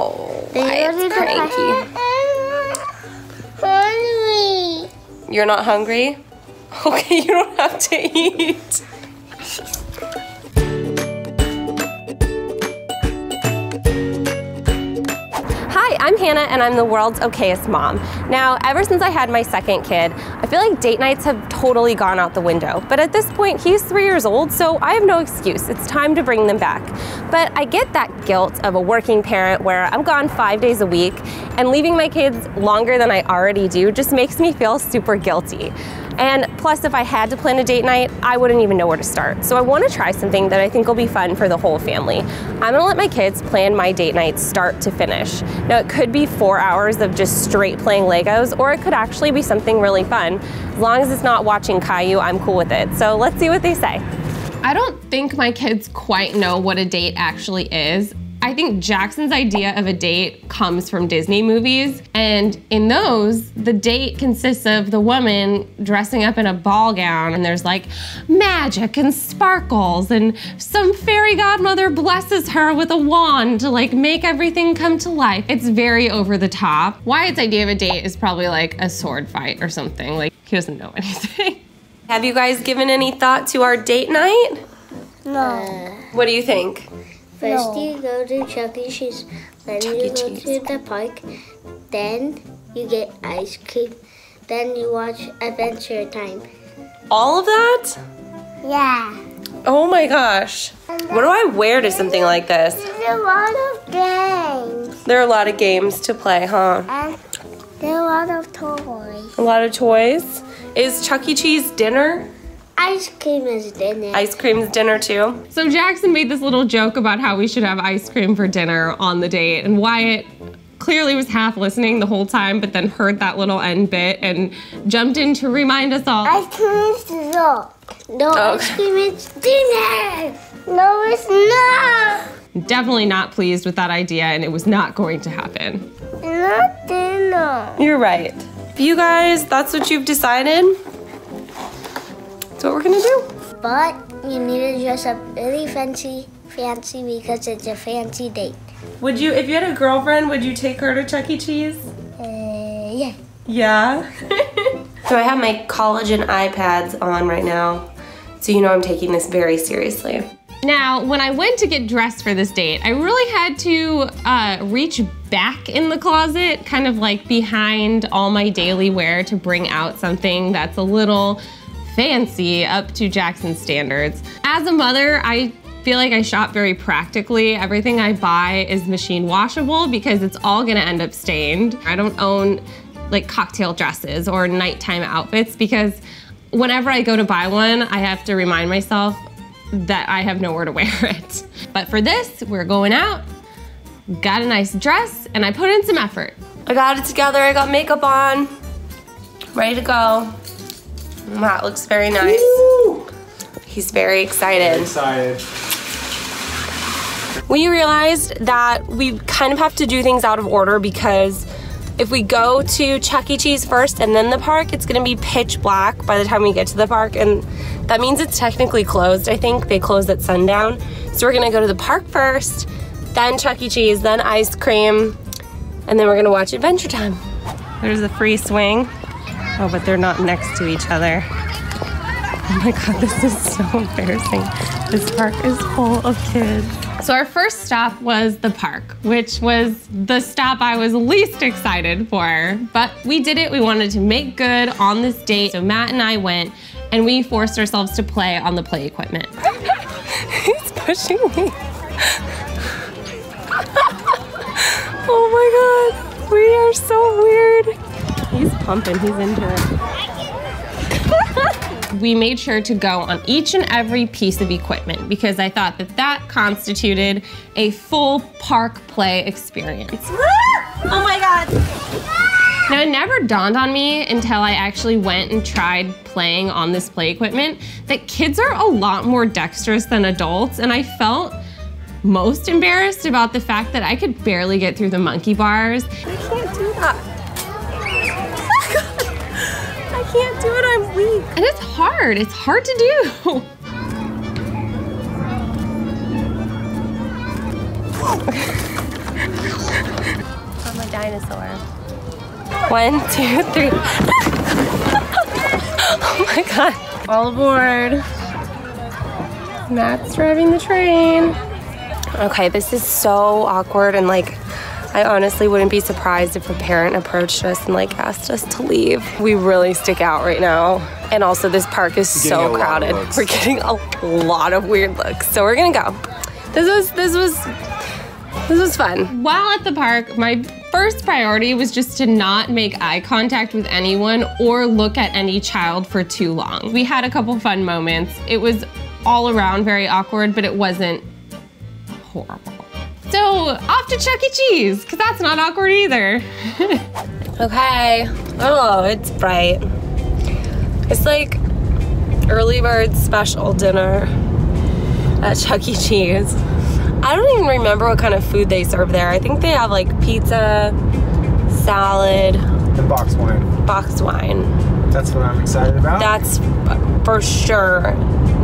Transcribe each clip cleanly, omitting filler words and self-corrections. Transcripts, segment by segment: Oh, why it's cranky. I'm hungry. You're not hungry? Okay, you don't have to eat. Hi, I'm Hannah and I'm the world's okayest mom. Now, ever since I had my second kid, I feel like date nights have totally gone out the window. But at this point, he's 3 years old, so I have no excuse. It's time to bring them back. But I get that guilt of a working parent where I'm gone 5 days a week, and leaving my kids longer than I already do just makes me feel super guilty. And plus, if I had to plan a date night, I wouldn't even know where to start. So I want to try something that I think will be fun for the whole family. I'm going to let my kids plan my date night start to finish. Now, it could be 4 hours of just straight playing Legos, or it could actually be something really fun. As long as it's not watching Caillou, I'm cool with it. So let's see what they say. I don't think my kids quite know what a date actually is. I think Jackson's idea of a date comes from Disney movies. And in those, the date consists of the woman dressing up in a ball gown, and there's like magic and sparkles, and some fairy godmother blesses her with a wand to like make everything come to life. It's very over the top. Wyatt's idea of a date is probably like a sword fight or something. Like, he doesn't know anything. Have you guys given any thought to our date night? No. What do you think? First you go to Chuck E. Cheese, then you go to the park, then you get ice cream, then you watch Adventure Time. All of that? Yeah. Oh my gosh. What do I wear to something like this? There's a lot of games. There are a lot of games to play, huh? And there are a lot of toys. A lot of toys? Is Chuck E. Cheese dinner? Ice cream is dinner. Ice cream is dinner too. So Jackson made this little joke about how we should have ice cream for dinner on the date, and Wyatt clearly was half listening the whole time, but then heard that little end bit and jumped in to remind us all. Ice cream is dessert. No, ice cream is dinner. No, it's not. Definitely not pleased with that idea, and it was not going to happen. Not dinner. You're right. You guys, that's what you've decided? That's what we're gonna do. But you need to dress up really fancy because it's a fancy date. Would you, if you had a girlfriend, would you take her to Chuck E. Cheese? Yeah. Yeah? So I have my collagen iPads on right now, so you know I'm taking this very seriously. Now, when I went to get dressed for this date, I really had to reach back in the closet, kind of like behind all my daily wear, to bring out something that's a little fancy up to Jackson's standards. As a mother, I feel like I shop very practically. Everything I buy is machine washable because it's all gonna end up stained. I don't own like cocktail dresses or nighttime outfits because whenever I go to buy one, I have to remind myself that I have nowhere to wear it. But for this, we're going out, got a nice dress, and I put in some effort. I got it together, I got makeup on, ready to go. That looks very nice. Ooh. He's very excited. We realized that we kind of have to do things out of order because if we go to Chuck E. Cheese first and then the park, it's gonna be pitch black by the time we get to the park, and that means it's technically closed. I think they close at sundown. So we're gonna go to the park first, then Chuck E. Cheese, then ice cream, and then we're gonna watch Adventure Time. There's the free swing. Oh, but they're not next to each other. Oh my God, this is so embarrassing. This park is full of kids. So our first stop was the park, which was the stop I was least excited for, but we did it. We wanted to make good on this date. So Matt and I went and we forced ourselves to play on the play equipment. He's pushing me. Oh my God, we are so weird. He's pumping, he's into it. We made sure to go on each and every piece of equipment because I thought that that constituted a full park play experience. Oh my God. Now, it never dawned on me until I actually went and tried playing on this play equipment that kids are a lot more dexterous than adults, and I felt most embarrassed about the fact that I could barely get through the monkey bars. I can't do that. I can't do it, I'm weak. And it's hard to do. I'm a dinosaur. 1, 2, 3. Oh my god. All aboard. Matt's driving the train. Okay, this is so awkward, and like, I honestly wouldn't be surprised if a parent approached us and like asked us to leave. We really stick out right now. And also this park is so crowded. We're getting a lot of weird looks. So we're gonna go. This was fun. While at the park, my first priority was just to not make eye contact with anyone or look at any child for too long. We had a couple fun moments. It was all around very awkward, but it wasn't horrible. So, off to Chuck E. Cheese, because that's not awkward either. Okay. Oh, it's bright. It's like early bird special dinner at Chuck E. Cheese. I don't even remember what kind of food they serve there. I think they have like pizza, salad, and boxed wine. Boxed wine. That's what I'm excited about. That's for sure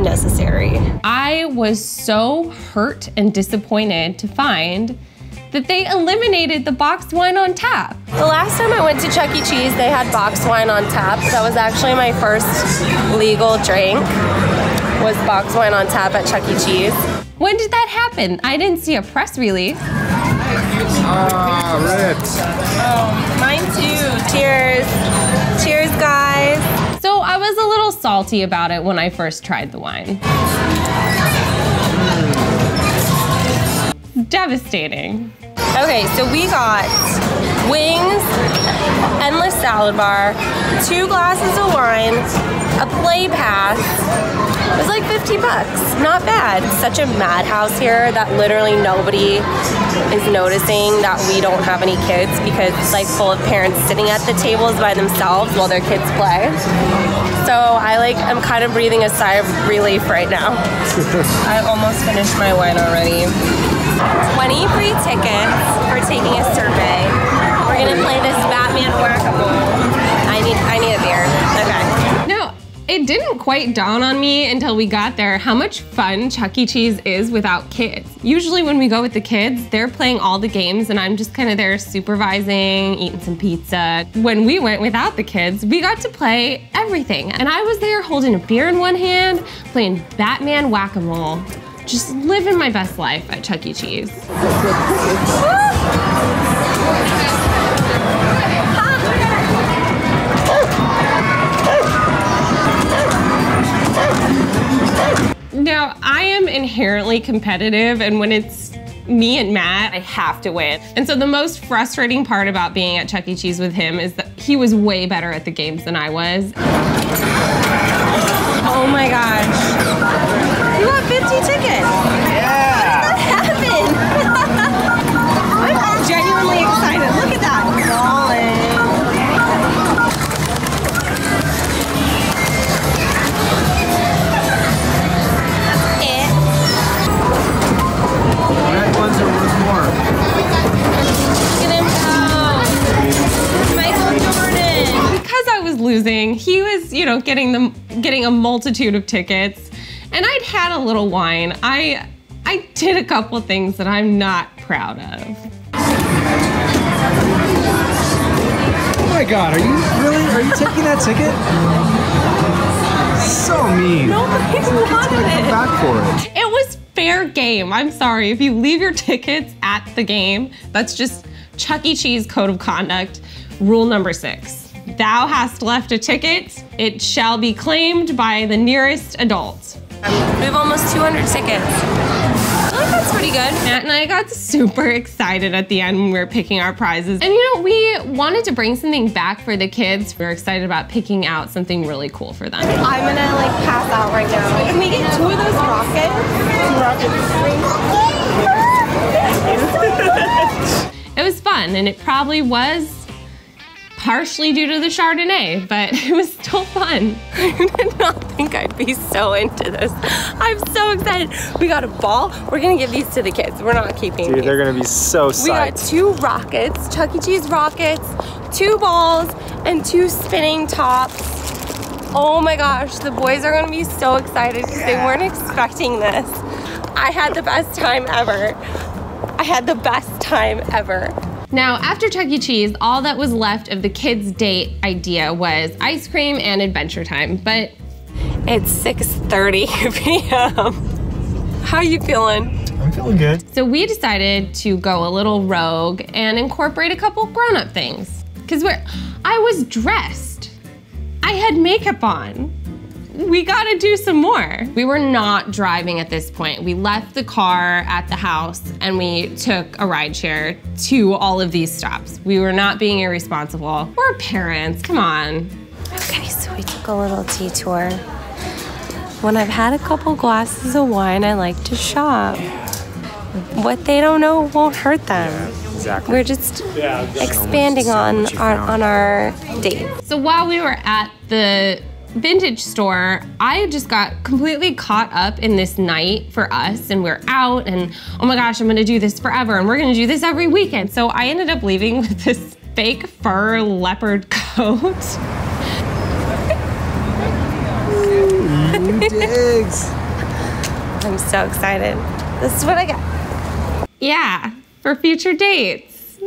necessary. I was so hurt and disappointed to find that they eliminated the boxed wine on tap. The last time I went to Chuck E. Cheese, they had boxed wine on tap. That was actually my first legal drink, was boxed wine on tap at Chuck E. Cheese. When did that happen? I didn't see a press release. Ah, ripped. Oh, mine too. Cheers. Cheers, guys. So I was a little salty about it when I first tried the wine. Devastating. Okay, so we got wings, endless salad bar, 2 glasses of wine, a play pass. It was like 50 bucks, not bad. Such a madhouse here that literally nobody is noticing that we don't have any kids, because it's like full of parents sitting at the tables by themselves while their kids play. So I'm kind of breathing a sigh of relief right now. I almost finished my wine already. 20 free tickets for taking a survey. We're gonna play this Batman workable. I need a beer, okay. It didn't quite dawn on me until we got there how much fun Chuck E. Cheese is without kids. Usually when we go with the kids, they're playing all the games and I'm just kind of there supervising, eating some pizza. When we went without the kids, we got to play everything. And I was there holding a beer in one hand, playing Batman whack-a-mole. Just living my best life at Chuck E. Cheese. Now, I am inherently competitive, and when it's me and Matt, I have to win. And so the most frustrating part about being at Chuck E. Cheese with him is that he was way better at the games than I was. Oh my gosh. You got 50 tickets. Yeah. How did that happen? I'm genuinely excited. Look at that. Losing. He was, you know, getting a multitude of tickets, and I'd had a little wine. I did a couple of things that I'm not proud of. Oh my God, are you taking that ticket? So mean. Nobody's wanted it. Come back for it. It was fair game. I'm sorry. If you leave your tickets at the game, that's just Chuck E. Cheese code of conduct, rule number 6. Thou hast left a ticket, it shall be claimed by the nearest adult. We have almost 200 tickets. I think that's pretty good. Matt and I got super excited at the end when we were picking our prizes. And you know, we wanted to bring something back for the kids. We were excited about picking out something really cool for them. I'm gonna like pass out right now. Can we get 2 of those rockets? It was fun, and it probably was partially due to the Chardonnay, but it was still fun. I did not think I'd be so into this. I'm so excited. We got a ball. We're gonna give these to the kids. We're not keeping these. Dude, they're gonna be so psyched. We got 2 rockets, Chuck E. Cheese rockets, 2 balls, and 2 spinning tops. Oh my gosh, the boys are gonna be so excited because they weren't expecting this. I had the best time ever. I had the best time ever. Now, after Chuck E. Cheese, all that was left of the kids' date idea was ice cream and Adventure Time, but it's 6:30 p.m. How are you feeling? I'm feeling good. So we decided to go a little rogue and incorporate a couple grown-up things. Because I was dressed. I had makeup on. We gotta do some more. We were not driving at this point. We left the car at the house and we took a rideshare to all of these stops. We were not being irresponsible. We're parents, come on. Okay, so we took a little detour. When I've had a couple glasses of wine, I like to shop. What they don't know won't hurt them. Yeah, exactly. We're just expanding on our date. So while we were at the vintage store, I just got completely caught up in this night for us, and we're out, and oh my gosh, I'm gonna do this forever, and we're gonna do this every weekend. So I ended up leaving with this fake fur leopard coat. Ooh, digs. I'm so excited. This is what I got. Yeah, for future dates.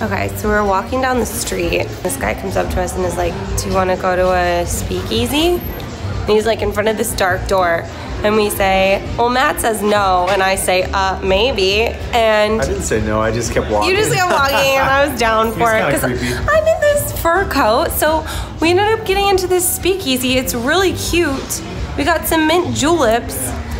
Okay, so we're walking down the street. This guy comes up to us and is like, do you want to go to a speakeasy? And he's like in front of this dark door. And we say, well, Matt says no. And I say, maybe. And I didn't say no, I just kept walking. You just kept walking and I was down for it. Because I'm in this fur coat. So we ended up getting into this speakeasy. It's really cute. We got some mint juleps.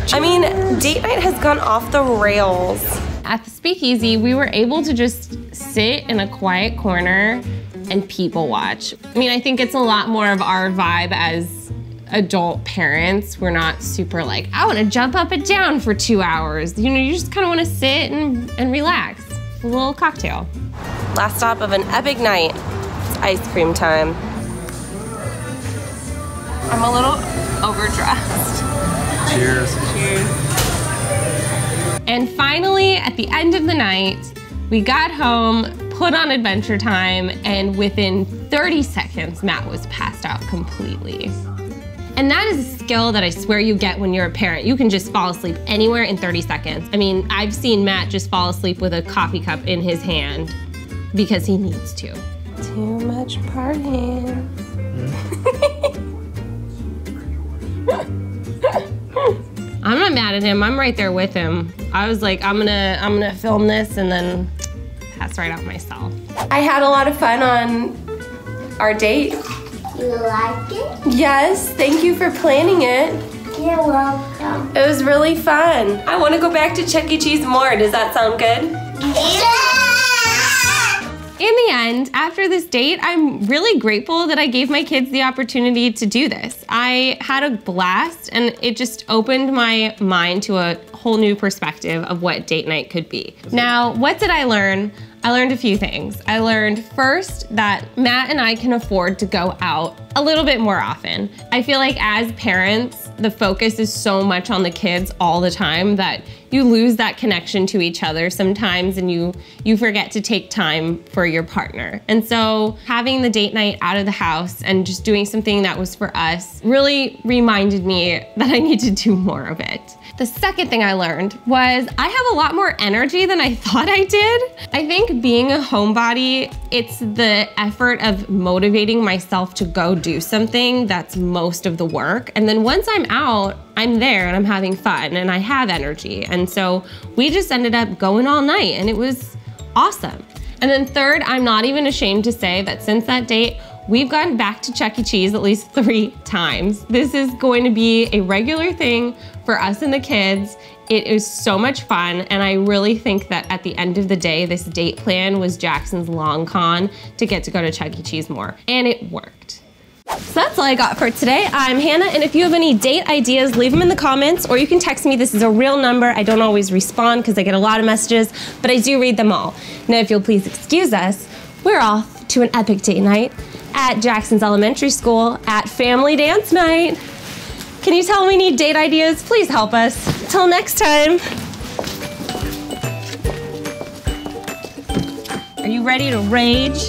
Cheers. I mean, date night has gone off the rails. At the speakeasy, we were able to just sit in a quiet corner and people watch. I mean, I think it's a lot more of our vibe as adult parents. We're not super like, I want to jump up and down for 2 hours. You know, you just kind of want to sit and relax. A little cocktail. Last stop of an epic night, it's ice cream time. I'm a little overdressed. Cheers. Cheers. And finally, at the end of the night, we got home, put on Adventure Time, and within 30 seconds, Matt was passed out completely. And that is a skill that I swear you get when you're a parent. You can just fall asleep anywhere in 30 seconds. I mean, I've seen Matt just fall asleep with a coffee cup in his hand because he needs to. Too much partying. I'm not mad at him, I'm right there with him. I was like, I'm gonna film this and then pass right out myself. I had a lot of fun on our date. You like it? Yes, thank you for planning it. You're welcome. It was really fun. I wanna go back to Chuck E. Cheese more, does that sound good? Yeah! In the end, after this date, I'm really grateful that I gave my kids the opportunity to do this. I had a blast and it just opened my mind to a whole new perspective of what date night could be. Now, what did I learn? I learned a few things. I learned first that Matt and I can afford to go out a little bit more often. I feel like as parents, the focus is so much on the kids all the time that you lose that connection to each other sometimes and you forget to take time for your partner. And so having the date night out of the house and just doing something that was for us really reminded me that I need to do more of it. The second thing I learned was I have a lot more energy than I thought I did. I think being a homebody, it's the effort of motivating myself to go do something that's most of the work. And then once I'm out, I'm there and I'm having fun and I have energy. And so we just ended up going all night and it was awesome. And then third, I'm not even ashamed to say that since that date, we've gone back to Chuck E. Cheese at least 3 times. This is going to be a regular thing for us and the kids. It is so much fun, and I really think that at the end of the day, this date plan was Jackson's long con to get to go to Chuck E. Cheese more, and it worked. So that's all I got for today. I'm Hannah, and if you have any date ideas, leave them in the comments, or you can text me. This is a real number. I don't always respond because I get a lot of messages, but I do read them all. Now, if you'll please excuse us, we're off to an epic date night at Jackson's Elementary School at Family Dance Night. Can you tell we need date ideas? Please help us. Till next time. Are you ready to rage?